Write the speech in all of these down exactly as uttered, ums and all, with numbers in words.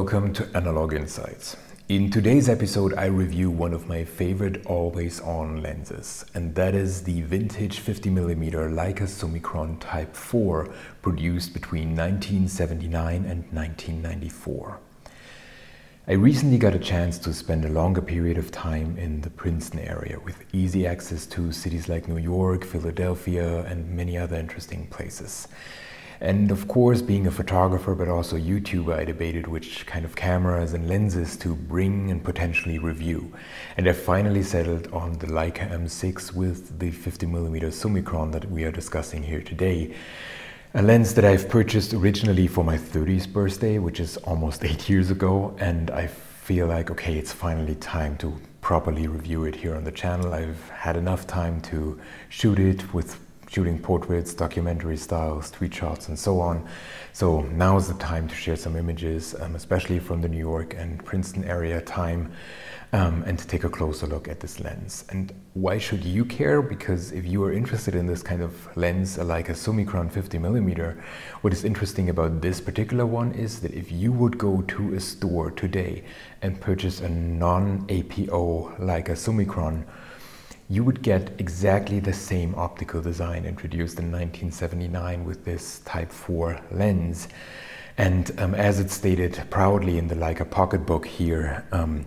welcome to Analog Insights. In today's episode, I review one of my favorite always-on lenses, and that is the vintage fifty millimeter Leica Summicron Type four, produced between nineteen seventy-nine and nineteen ninety-four. I recently got a chance to spend a longer period of time in the Princeton area, with easy access to cities like New York, Philadelphia, and many other interesting places. And of course, being a photographer, but also YouTuber, I debated which kind of cameras and lenses to bring and potentially review. And I finally settled on the Leica M six with the fifty millimeter Summicron that we are discussing here today. A lens that I've purchased originally for my thirtieth birthday, which is almost eight years ago. And I feel like, okay, it's finally time to properly review it here on the channel. I've had enough time to shoot it with shooting portraits, documentary styles, tweet shots, and so on. So now is the time to share some images, um, especially from the New York and Princeton area time, um, and to take a closer look at this lens. And why should you care? Because if you are interested in this kind of lens, like a Summicron fifty millimeter, what is interesting about this particular one is that if you would go to a store today and purchase a non-A P O like a Summicron, you would get exactly the same optical design introduced in nineteen seventy-nine with this Type four lens. And um, as it's stated proudly in the Leica pocketbook here, um,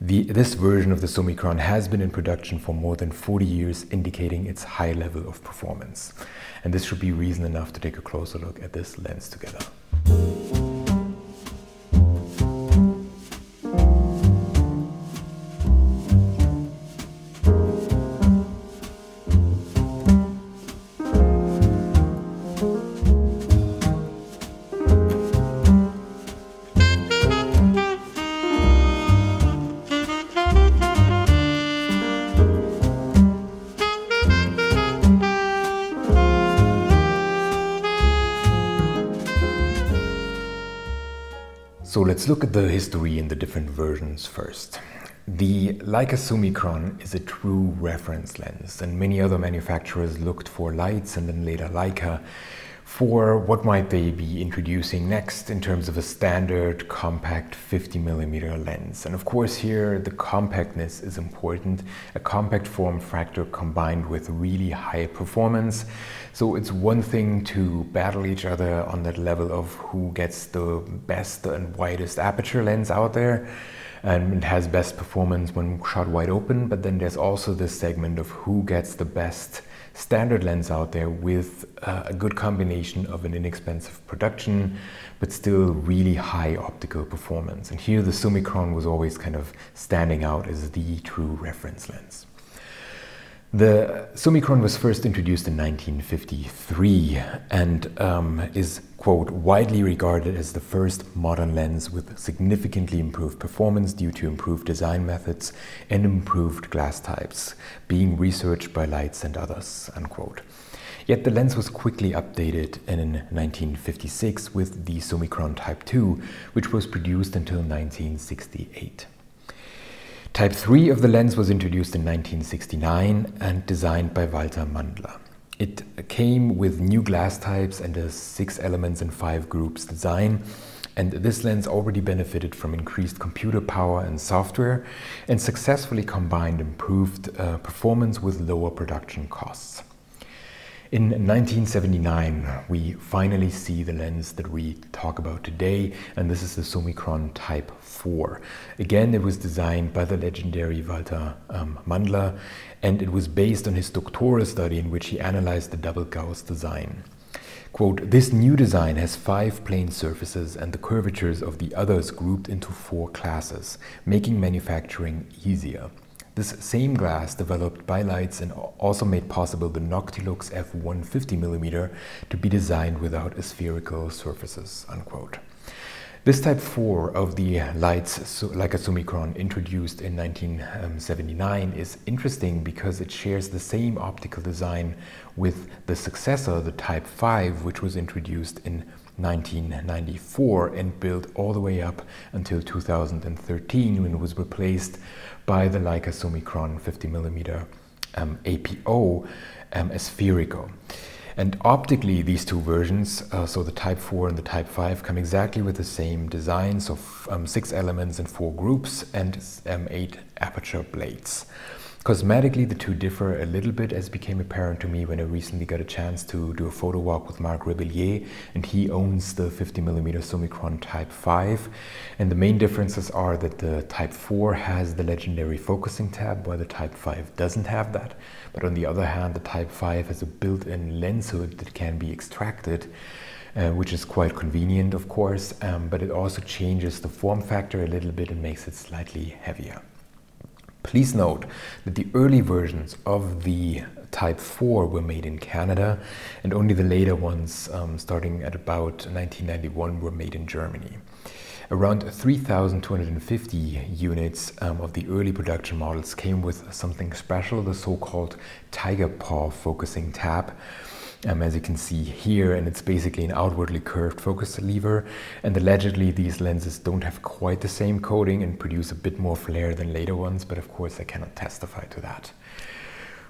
the, this version of the Summicron has been in production for more than forty years, indicating its high level of performance. And this should be reason enough to take a closer look at this lens together. So let's look at the history in the different versions first. The Leica Summicron is a true reference lens, and many other manufacturers looked for Leitz and then later Leica for what might they be introducing next in terms of a standard compact fifty millimeter lens. And of course here the compactness is important, a compact form factor combined with really high performance. So it's one thing to battle each other on that level of who gets the best and widest aperture lens out there, and it has best performance when shot wide open, but then there's also this segment of who gets the best standard lens out there with uh, a good combination of an inexpensive production, but still really high optical performance. And here the Summicron was always kind of standing out as the true reference lens. The Summicron was first introduced in nineteen fifty-three and um, is, quote, widely regarded as the first modern lens with significantly improved performance due to improved design methods and improved glass types, being researched by Leitz and others, unquote. Yet the lens was quickly updated in nineteen fifty-six with the Summicron Type two, which was produced until nineteen sixty-eight. Type three of the lens was introduced in nineteen sixty-nine and designed by Walter Mandler. It came with new glass types and a six elements and five groups design, and this lens already benefited from increased computer power and software and successfully combined improved uh, performance with lower production costs. In nineteen seventy-nine, we finally see the lens that we talk about today, and this is the Summicron Type four. Again, it was designed by the legendary Walter um, Mandler, and it was based on his doctoral study in which he analyzed the double Gauss design. Quote, this new design has five plane surfaces and the curvatures of the others grouped into four classes, making manufacturing easier. This same glass, developed by Leitz and also made possible the Noctilux F one fifty millimeter to be designed without spherical surfaces, unquote. This Type four of the Leitz Leica Summicron, introduced in nineteen seventy-nine, is interesting because it shares the same optical design with the successor, the Type five, which was introduced in nineteen ninety-four and built all the way up until two thousand thirteen, when it was replaced by the Leica Summicron fifty millimeter um, A P O um, as spherical. And optically, these two versions, uh, so the Type four and the Type five, come exactly with the same design, so um, six elements and four groups, and um, eight aperture blades. Cosmetically, the two differ a little bit, as became apparent to me when I recently got a chance to do a photo walk with Marc Rebellier, and he owns the fifty millimeter Summicron Type five. And the main differences are that the Type four has the legendary focusing tab, while the Type five doesn't have that. But on the other hand, the Type five has a built-in lens hood that can be extracted, Uh, which is quite convenient, of course, um, but it also changes the form factor a little bit and makes it slightly heavier. Please note that the early versions of the Type four were made in Canada, and only the later ones, um, starting at about nineteen ninety-one, were made in Germany. Around three thousand two hundred fifty units um, of the early production models came with something special, the so-called tiger paw focusing tab, Um, as you can see here, and it's basically an outwardly curved focus lever. And allegedly these lenses don't have quite the same coating and produce a bit more flare than later ones, but of course I cannot testify to that.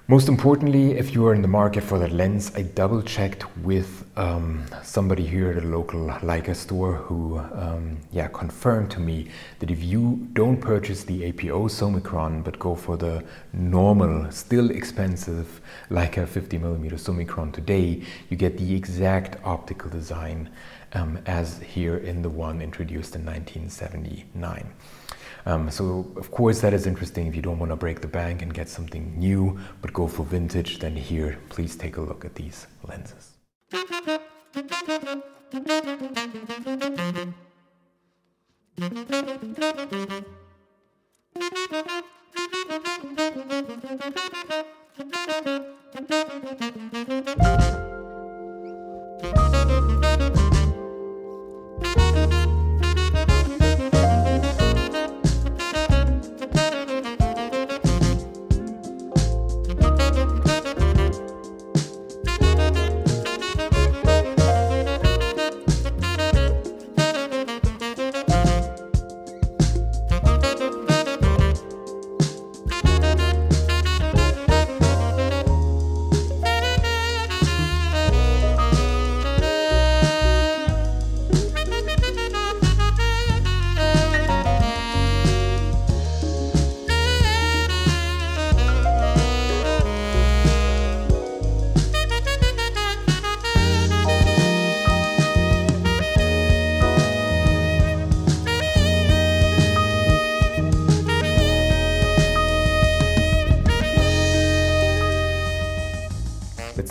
Most importantly, if you are in the market for that lens, I double checked with um, somebody here at a local Leica store who um, yeah, confirmed to me that if you don't purchase the A P O Summicron but go for the normal, still expensive Leica fifty millimeter Summicron today, you get the exact optical design um, as here in the one introduced in nineteen seventy-nine. Um, so, of course, that is interesting if you don't want to break the bank and get something new, but go for vintage, then here, please take a look at these lenses.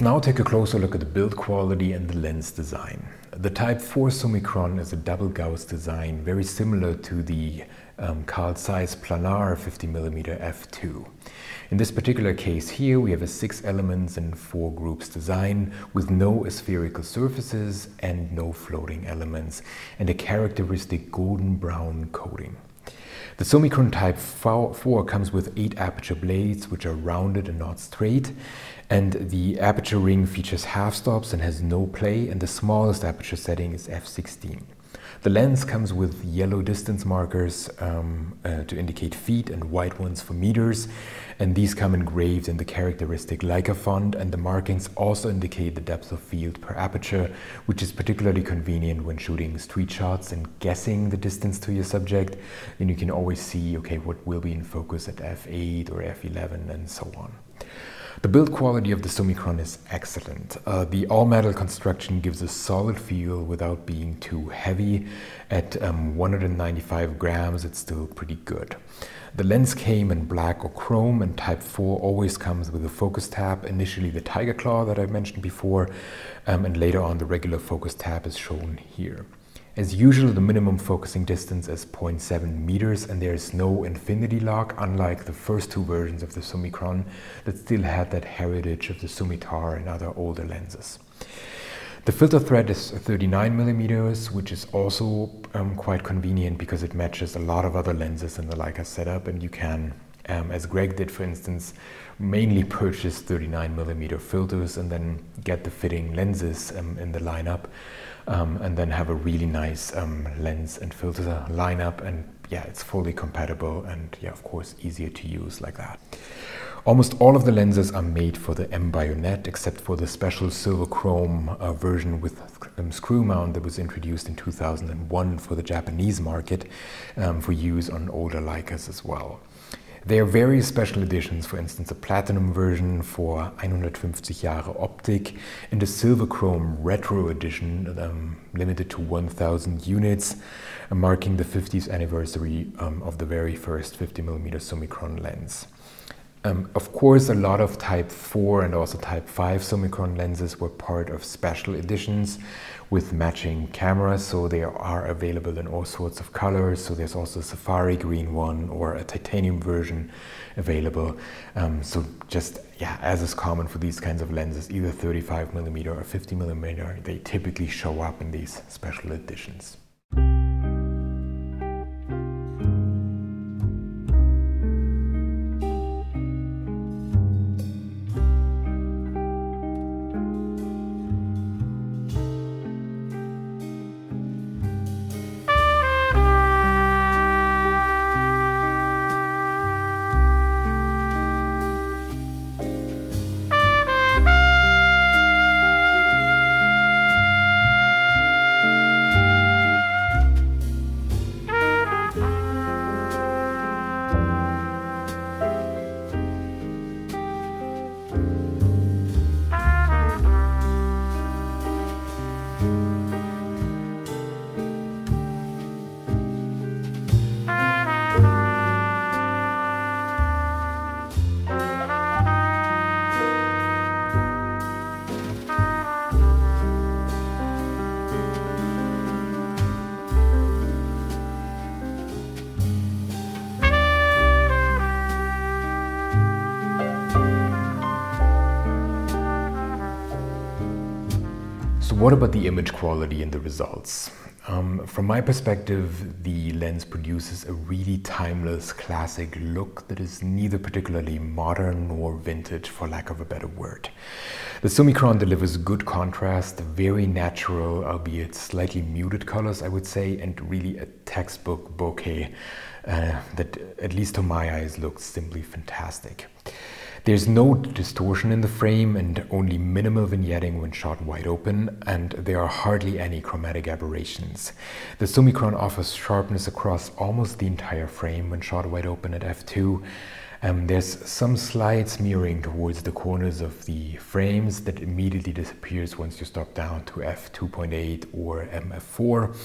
Now take a closer look at the build quality and the lens design. The Type four Summicron is a double gauss design, very similar to the um, Carl Zeiss Planar fifty millimeter f two. In this particular case here, we have a six elements and four groups design with no spherical surfaces and no floating elements, and a characteristic golden brown coating. The Summicron Type four comes with eight aperture blades, which are rounded and not straight, and the aperture ring features half stops and has no play, and the smallest aperture setting is f sixteen. The lens comes with yellow distance markers um, uh, to indicate feet and white ones for meters, and these come engraved in the characteristic Leica font, and the markings also indicate the depth of field per aperture, which is particularly convenient when shooting street shots and guessing the distance to your subject. And you can always see, okay, what will be in focus at f eight or f eleven and so on. The build quality of the Summicron is excellent. Uh, the all-metal construction gives a solid feel without being too heavy. At um, one hundred ninety-five grams, it's still pretty good. The lens came in black or chrome, and Type four always comes with a focus tab, initially the tiger claw that I mentioned before, um, and later on the regular focus tab is shown here. As usual, the minimum focusing distance is zero point seven meters, and there is no infinity lock, unlike the first two versions of the Summicron that still had that heritage of the Summitar and other older lenses. The filter thread is thirty-nine millimeters, which is also um, quite convenient because it matches a lot of other lenses in the Leica setup, and you can, um, as Greg did for instance, mainly purchase thirty-nine millimeter filters and then get the fitting lenses um, in the lineup. Um, and then have a really nice um, lens and filter lineup, and yeah, it's fully compatible and yeah, of course, easier to use like that. Almost all of the lenses are made for the M bayonet, except for the special silver chrome uh, version with um, screw mount that was introduced in two thousand one for the Japanese market um, for use on older Leicas as well. There are various special editions, for instance a platinum version for one hundred fifty Jahre Optik and a silver chrome retro edition um, limited to one thousand units, uh, marking the fiftieth anniversary um, of the very first fifty millimeter Summicron lens. Um, of course, a lot of type four and also type five Summicron lenses were part of special editions with matching cameras, so they are available in all sorts of colors. So there's also a safari green one or a titanium version available. Um, so just yeah, as is common for these kinds of lenses, either thirty-five millimeter or fifty millimeter, they typically show up in these special editions. What about the image quality and the results? Um, from my perspective, the lens produces a really timeless, classic look that is neither particularly modern nor vintage, for lack of a better word. The Summicron delivers good contrast, very natural, albeit slightly muted colors, I would say, and really a textbook bokeh uh, that, at least to my eyes, looks simply fantastic. There's no distortion in the frame and only minimal vignetting when shot wide open, and there are hardly any chromatic aberrations. The Summicron offers sharpness across almost the entire frame when shot wide open at f two. Um, there's some slight smearing towards the corners of the frames that immediately disappears once you stop down to f two point eight or f four.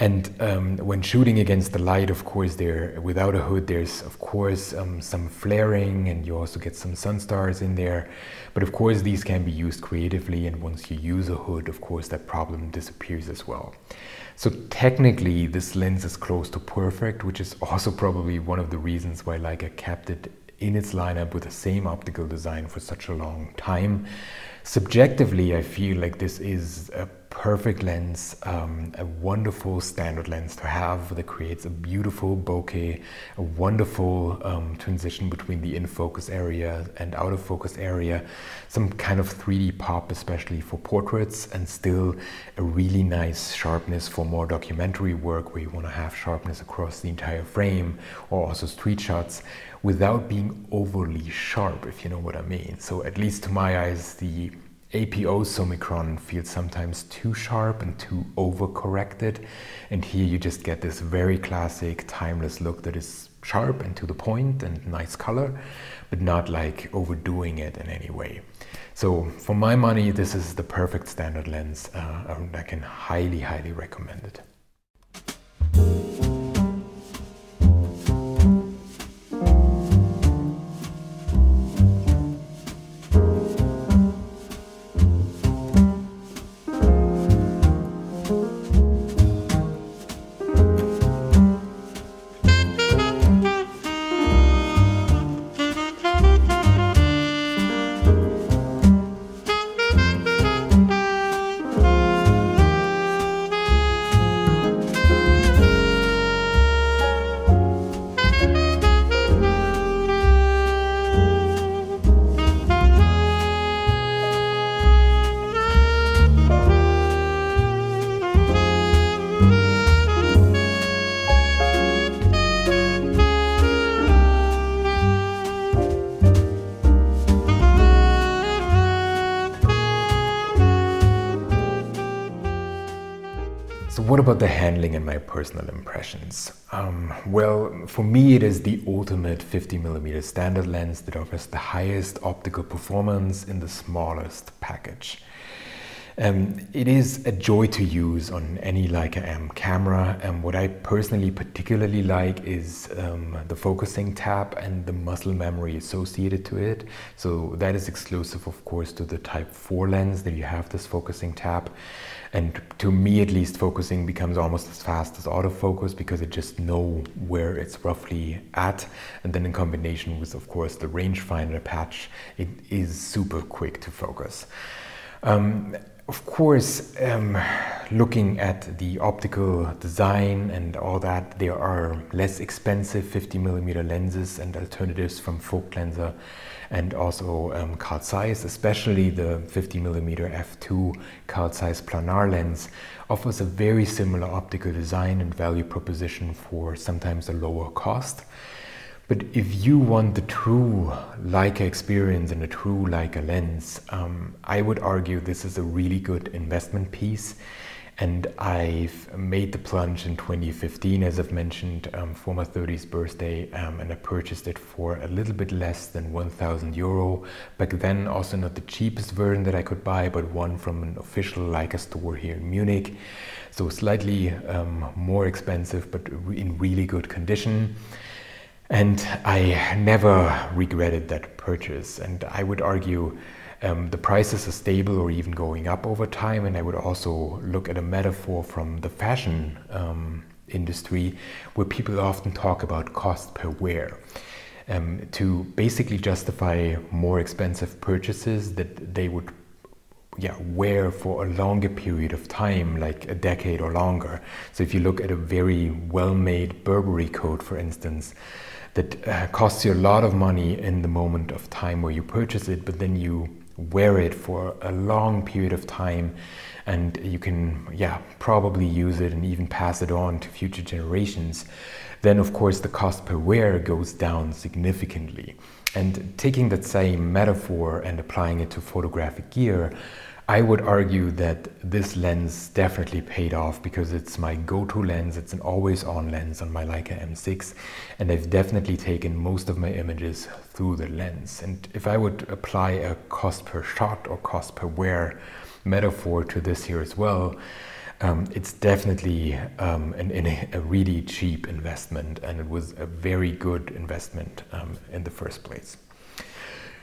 And um, when shooting against the light, of course, there without a hood, there's of course um, some flaring, and you also get some sun stars in there. But of course, these can be used creatively, and once you use a hood, of course, that problem disappears as well. So technically, this lens is close to perfect, which is also probably one of the reasons why Leica kept it in its lineup with the same optical design for such a long time. Subjectively, I feel like this is a perfect lens, um, a wonderful standard lens to have that creates a beautiful bokeh, a wonderful um, transition between the in-focus area and out-of-focus area, some kind of three D pop, especially for portraits, and still a really nice sharpness for more documentary work where you want to have sharpness across the entire frame, or also street shots, without being overly sharp, if you know what I mean. So at least to my eyes, the A P O Summicron feels sometimes too sharp and too overcorrected, and here you just get this very classic, timeless look that is sharp and to the point and nice color, but not like overdoing it in any way. So for my money, this is the perfect standard lens, uh, and I can highly, highly recommend it. what about the handling and my personal impressions? Um, well, for me it is the ultimate fifty millimeter standard lens that offers the highest optical performance in the smallest package. Um, it is a joy to use on any Leica M camera, and what I personally particularly like is um, the focusing tab and the muscle memory associated to it. So that is exclusive, of course, to the type four lens that you have this focusing tab. And to me, at least, focusing becomes almost as fast as autofocus because it just knows where it's roughly at. And then in combination with, of course, the rangefinder patch, it is super quick to focus. Um, Of course, um, looking at the optical design and all that, there are less expensive fifty millimeter lenses and alternatives from Voigtländer and also um, Carl Zeiss. Especially the fifty millimeter f two Carl Zeiss Planar lens offers a very similar optical design and value proposition for sometimes a lower cost. But if you want the true Leica experience and a true Leica lens, um, I would argue this is a really good investment piece. And I've made the plunge in twenty fifteen, as I've mentioned, um, for my thirtieth birthday, um, and I purchased it for a little bit less than one thousand euro. Back then, also not the cheapest version that I could buy, but one from an official Leica store here in Munich. So slightly um, more expensive, but in really good condition. And I never regretted that purchase, and I would argue um, the prices are stable or even going up over time. And I would also look at a metaphor from the fashion um, industry, where people often talk about cost per wear um, to basically justify more expensive purchases that they would yeah, wear for a longer period of time, like a decade or longer. So if you look at a very well-made Burberry coat, for instance, that uh, costs you a lot of money in the moment of time where you purchase it, but then you wear it for a long period of time, and you can yeah, probably use it and even pass it on to future generations, then of course the cost per wear goes down significantly. And taking that same metaphor and applying it to photographic gear, I would argue that this lens definitely paid off because it's my go-to lens. It's an always-on lens on my Leica M six, and I've definitely taken most of my images through the lens. And if I would apply a cost per shot or cost per wear metaphor to this here as well, um, it's definitely um, an, an, a really cheap investment, and it was a very good investment um, in the first place.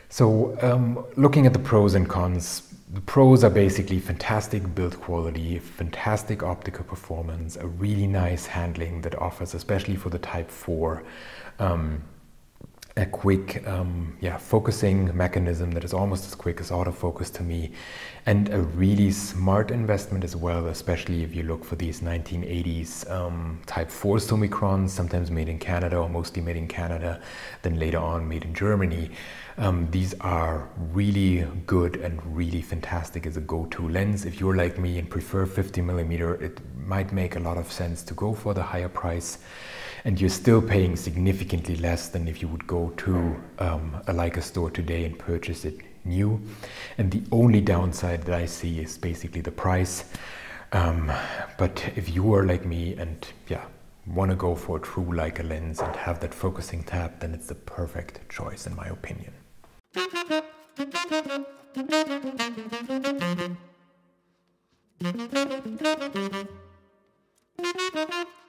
So um, looking at the pros and cons, the pros are basically fantastic build quality, fantastic optical performance, a really nice handling that offers, especially for the type four, um, a quick um, yeah, focusing mechanism that is almost as quick as autofocus to me, and a really smart investment as well, especially if you look for these nineteen eighties um, type four Summicrons, sometimes made in Canada or mostly made in Canada, then later on made in Germany. Um, these are really good and really fantastic as a go-to lens. If you're like me and prefer fifty millimeter, it might make a lot of sense to go for the higher price, and you're still paying significantly less than if you would go to um, a Leica store today and purchase it new. And the only downside that I see is basically the price. Um, but if you are like me and yeah, want to go for a true Leica lens and have that focusing tab, then it's the perfect choice in my opinion.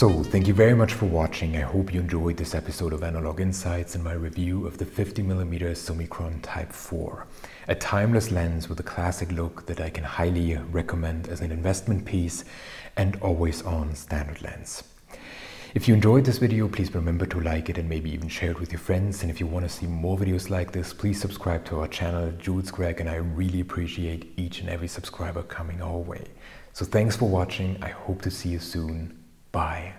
So, thank you very much for watching. I hope you enjoyed this episode of Analog Insights and my review of the fifty millimeter Summicron type four. A timeless lens with a classic look that I can highly recommend as an investment piece and always on standard lens. If you enjoyed this video, please remember to like it and maybe even share it with your friends. And if you want to see more videos like this, please subscribe to our channel, Jules Greg, and I really appreciate each and every subscriber coming our way. So thanks for watching. I hope to see you soon. Bye.